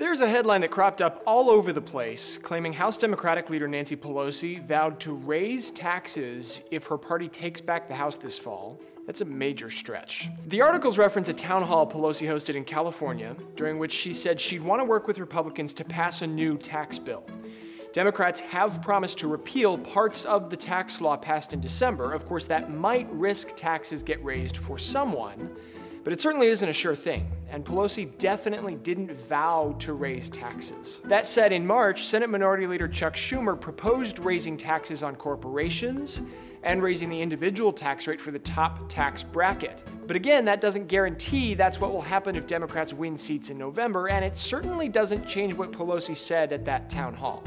There's a headline that cropped up all over the place claiming House Democratic leader Nancy Pelosi vowed to raise taxes if her party takes back the House this fall. That's a major stretch. The articles reference a town hall Pelosi hosted in California, during which she said she'd want to work with Republicans to pass a new tax bill. Democrats have promised to repeal parts of the tax law passed in December. Of course, that might risk taxes get raised for someone, but it certainly isn't a sure thing, and Pelosi definitely didn't vow to raise taxes. That said, in March, Senate Minority Leader Chuck Schumer proposed raising taxes on corporations and raising the individual tax rate for the top tax bracket. But again, that doesn't guarantee that's what will happen if Democrats win seats in November, and it certainly doesn't change what Pelosi said at that town hall.